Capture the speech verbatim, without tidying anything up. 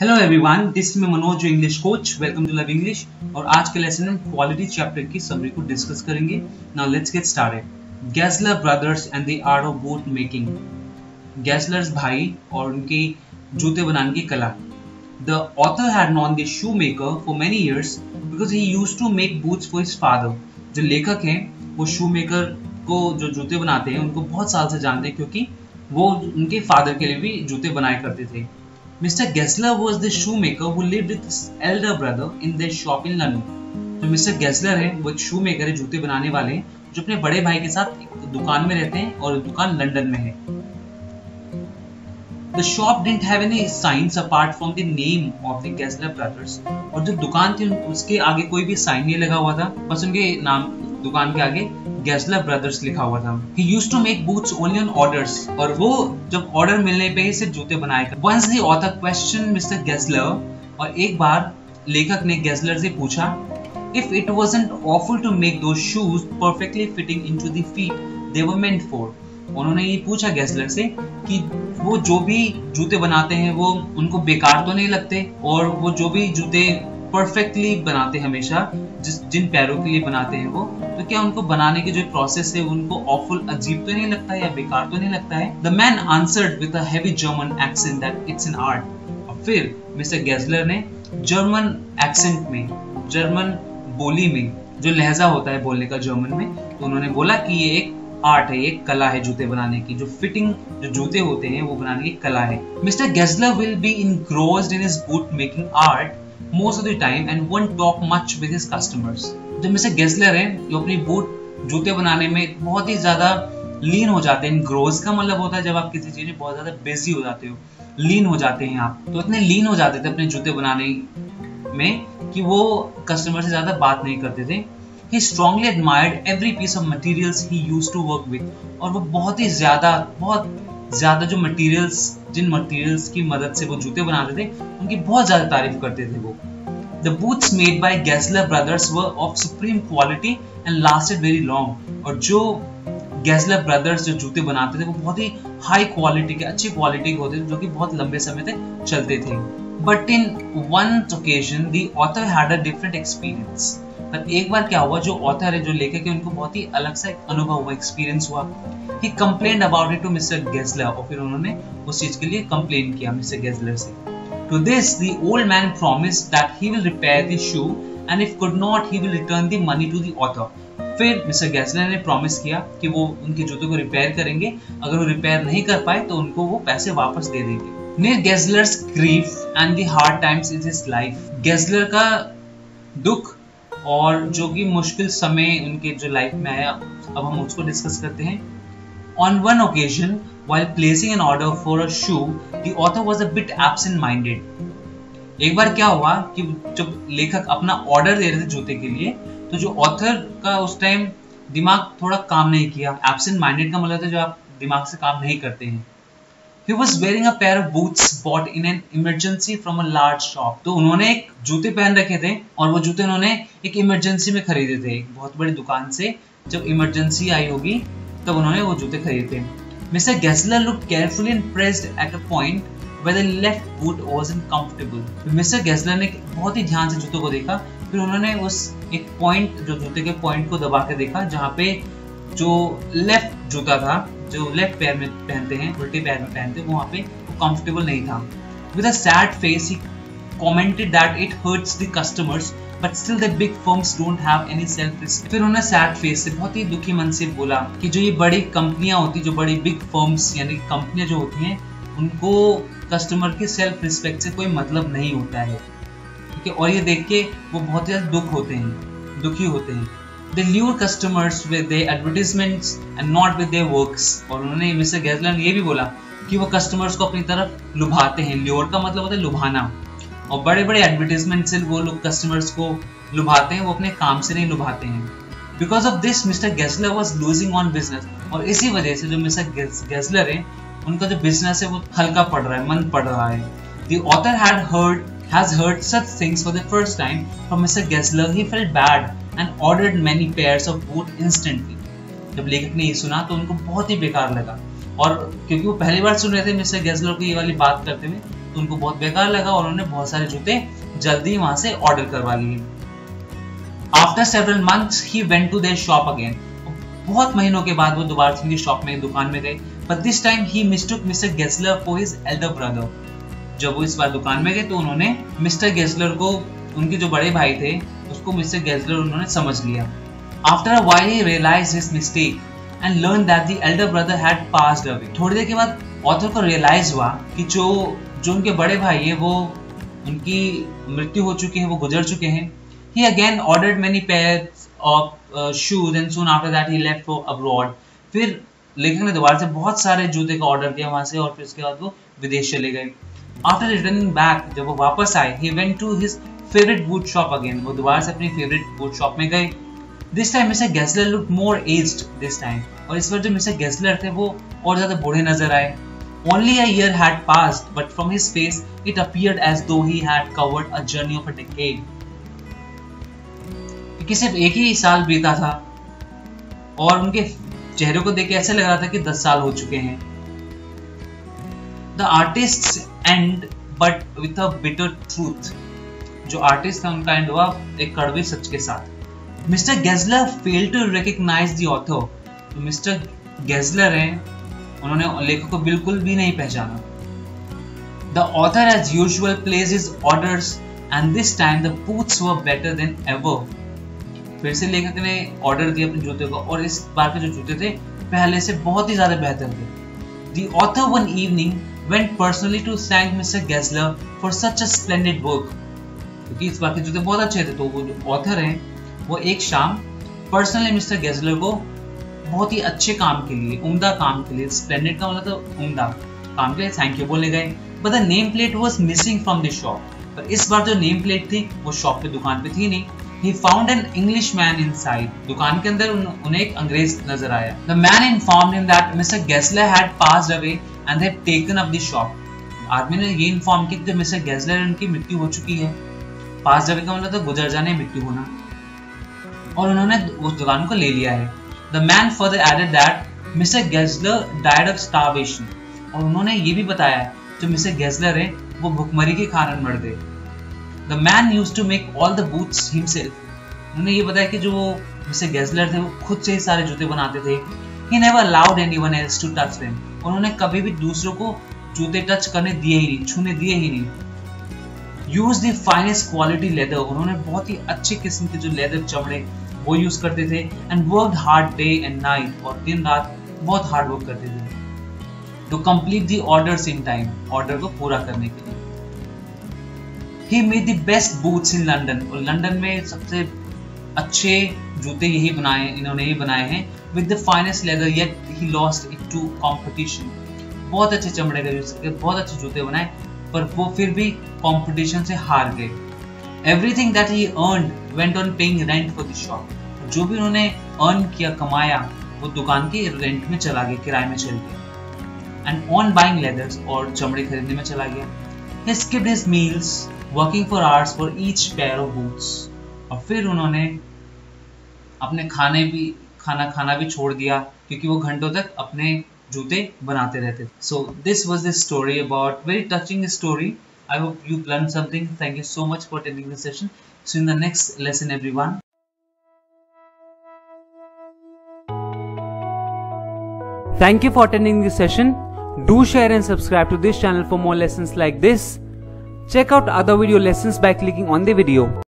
Hello everyone, this is Manoj English coach. Welcome to love English. और आज के lesson में क्वालिटी चैप्टर की समरी को डिस्कस करेंगे। Now let's get started. Gessler brothers and the art of boot making. गेस्लर्स भाई और उनकी जूते बनाने की कला। The author had known the shoe maker for many years because he used to make boots for his father. जो लेखक हैं वो शू मेकर को, जो जूते बनाते हैं, उनको बहुत साल से जानते हैं क्योंकि वो उनके फादर के लिए भी जूते बनाए करते थे। Mister Gessler was the shoemaker who lived with his elder brother in their shop in London. तो मिस्टर Gessler है, वो एक shoemaker है, जूते बनाने वाले, जो अपने बड़े भाई के साथ एक दुकान में रहते हैं और दुकान लंदन में है। The shop didn't have any signs apart from the name of the Gessler brothers. और जो दुकान थी उसके आगे कोई भी साइन नहीं लगा हुआ था, बस उनके नाम दुकान के आगे Gessler brothers लिखा हुआ था। He used to make boots only on orders. और वो जब ऑर्डर मिलने पे ही सिर्फ जूते बनाए करते। Once the author questioned Mister Gessler, और एक बार लेखक ने Gessler से पूछा, if it wasn't awful to make those shoes perfectly fitting into the feet they were meant for. उन्होंने ये पूछा Gessler से कि वो जो भी जूते बनाते हैं वो उनको बेकार तो नहीं लगते, और वो जो भी जूते परफेक्टली बनाते हमेशा जिस जिन पैरों के लिए बनाते हैं वो, तो क्या उनको बनाने के जो प्रोसेस है उनको awful, अजीब तो नहीं लगता है या बेकार तो नहीं लगता है। The man answered with a heavy German accent that it's an art. और फिर मिस्टर Gessler ने जर्मन एक्सेंट में, जर्मन बोली में, जो लहजा होता है बोलने का जर्मन में, तो उन्होंने बोला कि ये एक आर्ट है, एक कला है जूते बनाने की। जो फिटिंग, जो जूते होते हैं वो बनाने की कला है। Mister Gessler will be engrossed in his boot making art most of the time and won't talk much with his customers. जो मिस्टर Gessler है, जो अपनी बूट जूते बनाने में बहुत ही ज़्यादा लीन हो जाते हैं। ग्रोस का मतलब होता है जब आप किसी चीज़ में बहुत ज़्यादा बिजी हो जाते हो, लीन हो जाते हैं आप। तो इतने लीन हो जाते थे अपने जूते बनाने में कि वो कस्टमर से ज़्यादा बात नहीं करते थे। He strongly admired every piece of materials he used to work with. और वो बहुत ही ज़्यादा बहुत ज़्यादा जो मटेरियल्स, जिन मटेरियल्स की मदद से वो जूते बनाते थे, उनकी बहुत ज़्यादा तारीफ करते थे वो। The boots made by Gessler brothers were of supreme quality and lasted very long. और जो Gessler brothers जो जूते बनाते थे वो बहुत ही हाई क्वालिटी के, अच्छी क्वालिटी के होते थे, जो कि बहुत लंबे समय तक चलते थे। But in one occasion the author had a different experience. पर एक बार क्या हुआ, जो ऑथर है, जो लेखक है, उनको बहुत ही अलग सा अनुभव हुआ, एक्सपीरियंस हुआ। He complained about it to mister Gessler, और फिर उन्होंने उस चीज के लिए कंप्लेन किया मिस्टर Gessler से। To this the old man promised that he will repair the shoe and if could not he will return the money to the author. फिर मिस्टर Gessler ने प्रॉमिस किया कि वो उनके जूते को रिपेयर करेंगे, अगर वो रिपेयर नहीं कर पाए तो उनको वो पैसे वापस दे देंगे। Near Gessler's grief and the hard times in his life, Gessler का दुख और जो कि मुश्किल समय उनके जो लाइफ में आया, अब हम उसको डिस्कस करते हैं। On one occasion, while placing an order for a shoe, the author was a bit absent-minded. एक बार क्या हुआ कि जब लेखक अपना ऑर्डर दे रहे थे जूते के लिए, तो जो ऑथर का उस टाइम दिमाग थोड़ा काम नहीं किया। एब्सेंट माइंडेड का मतलब है जो आप दिमाग से काम नहीं करते हैं। He was wearing a pair of boots bought in an emergency from a large shop. तो उन्होंने एक जूते पहन रखे थे और वो जूते उन्होंने एक इमरजेंसी में खरीदे थे, एक बहुत बड़ी दुकान से। जब इमरजेंसी आई होगी तब उन्होंने वो जूते खरीदे थे। Mister Gessler looked carefully and pressed at a point where the left boot wasn't comfortable. Mister Gessler ने बहुत ही ध्यान से जूतों को देखा, फिर उन्होंने उस एक पॉइंट, जो जूते के पॉइंट को दबा के देखा, जहाँ पे जो लेफ्ट जूता था, जो लेफ्ट पैर में पहनते हैं, उल्टे पैर में पहनते हैं, वहाँ पे कंफर्टेबल नहीं था। With a sad face, he commented that it hurts the customers, but still the big firms don't have any self-respect. फिर उन्होंने sad face से, बहुत ही दुखी मन से बोला कि जो ये बड़ी कंपनियाँ होती, जो बड़ी बिग फर्म्स यानी कंपनियाँ जो होती हैं, उनको कस्टमर के सेल्फ रिस्पेक्ट से कोई मतलब नहीं होता है, ठीक है। और ये देख के वो बहुत ज़्यादा दुख होते हैं, दुखी होते हैं। They lure customers with their advertisements and not with their works. और उन्होंने मिस्टर Gessler ने ये भी बोला कि वो कस्टमर्स को अपनी तरफ लुभाते हैं। ल्योर का मतलब होता है लुभाना, और बड़े बड़े एडवर्टीजमेंट से वो लोग कस्टमर्स को लुभाते हैं, वो अपने काम से नहीं लुभाते हैं। Because of this mister Gessler was losing on business. और इसी वजह से जो मिस्टर Gessler है, उनका जो बिजनेस है वो हल्का पड़ रहा है, मंद पड़ रहा है। The author had heard has heard such things for the first time from mister Gessler. He felt bad and ordered many pairs of boot instantly. जब लेखक ने ये सुना तो उनको बहुत ही बेकार लगा, और क्योंकि वो पहली बार सुन रहे थे मिस्टर Gessler को ये वाली बात करते हुए, तो उनको बहुत बेकार लगा और उन्होंने बहुत सारे जूते जल्दी वहां से ऑर्डर करवा लिए। After several months he went to their shop again, बहुत महीनों के बाद वो दोबारा उनकी शॉप में दुकान में गए। But this time he mistook mister Gessler for his elder brother. जब वो इस बार दुकान में गए तो उन्होंने मिस्टर गेस्लर को, उनके जो बड़े भाई थे उसको मिस्टर गेस्लर उन्होंने समझ लिया। After a while he realised his mistake and learn that the elder brother had passed away. थोड़ी देर के बाद ऑथर को रियलाइज हुआ कि जो जो उनके बड़े भाई है वो, उनकी मृत्यु हो चुकी है, वो गुजर चुके हैं। He again ordered many pair of shoes and soon after that he left for abroad. फिर लेखक ने दोबारा से बहुत सारे जूते का ऑर्डर किया वहाँ से और फिर उसके बाद वो विदेश चले गए। आफ्टर रिटर्निंग बैक, जब वो वापस आए, he went to his favourite boot shop again. वो दोबारा से अपनी फेवरेट बूट शॉप में गए। This time mister Gessler look more aged this time, और इस बार जो मिस्टर गेस्लर थे वो और ज़्यादा बूढ़े नजर आए। Only a year had passed but from his face it appeared as though he had covered a journey of a decade. क्योंकि सिर्फ एक ही साल बीता था और उनके चेहरे को देख के ऐसे लग रहा था कि दस साल हो चुके हैं। The artist's end but with a bitter truth. जो आर्टिस्ट था उनका एंड हुआ एक कड़वे सच के साथ। Mister Gessler fail to recognise the author. Mister Gessler हैं, उन्होंने लेखक को बिल्कुल भी नहीं पहचाना। The author as usual places his orders and this time the boots were better than ever. फिर से लेखक ने ऑर्डर दिया अपने जूते को और इस बार के जो जूते थे पहले से बहुत ही ज्यादा बेहतर थे। The author one evening went personally to thank mister Gessler for such a splendid work. क्योंकि इस बार के जूते बहुत अच्छे थे तो वो जो ऑथर हैं वो एक शाम पर्सनली मिस्टर गेस्लर को बहुत ही अच्छे काम के लिए, उम्दा काम के लिए, स्प्लेंडेड का मतलब उम्दा काम के लिए थैंक यू बोलने गए। But the name plate was missing from the shop. पर इस बार जो नेम प्लेट थी वो शॉप पे, दुकान पे थी नहीं। He found an English man inside. दुकान के अंदर उन, उन्हें एक अंग्रेज नजर आया। The man informed him that mister Gessler had passed away and had taken up the shop. आदमी ने ये इन्फॉर्म किया कि मिस्टर गेस्लर उनकी मृत्यु हो चुकी है। पास्ड अवे का मतलब गुजर जाने, मृत्यु होना, और उन्होंने उस दुकान को ले लिया है। The man further added that mister Gessler died of starvation. और उन्होंने ये भी बताया जो मिस्टर गेस्लर है वो भुखमरी के कारण मर गए। The man used to make all the boots himself. उन्होंने ये बताया कि जो मिस्टर गेस्लर थे वो खुद से ही सारे जूते बनाते थे। He never allowed anyone else to touch them. उन्होंने कभी भी दूसरों को जूते टच करने दिए ही नहीं, छूने दिए ही नहीं। Use the finest quality leather. उन्होंने बहुत ही अच्छे किस्म के जो लेदर चमड़े वो यूज करते थे। And work hard day and night. और दिन रात बहुत हार्ड वर्क करते थे to complete the orders in time, order को पूरा करने के लिए। He made the best boots in London. और लंदन में सबसे अच्छे जूते यही बनाए, इन्होंने ही बनाए हैं with the finest leather. Yet he lost it to competition. बहुत अच्छे चमड़े का यूज करके बहुत अच्छे जूते बनाए पर वो फिर भी कंपटीशन से हार गए। Everything that he earned went on paying rent for the shop. जो भी उन्होंने अर्न किया, कमाया, वो दुकान के रेंट में चला गया, किराए में चल गया। And on buying leathers. और चमड़े खरीदने में चला गया। He skipped his meals working for hours for each pair of boots. और फिर उन्होंने अपने खाने भी खाना खाना भी छोड़ दिया क्योंकि वो घंटों तक अपने जूते बनाते रहते थे। So this was this story about, very touching story. I hope you learn something. Thank you so much for attending this session. See you in the next lesson everyone. Thank you for attending this session. Do share and subscribe to this channel for more lessons like this. Check out other video lessons by clicking on the video.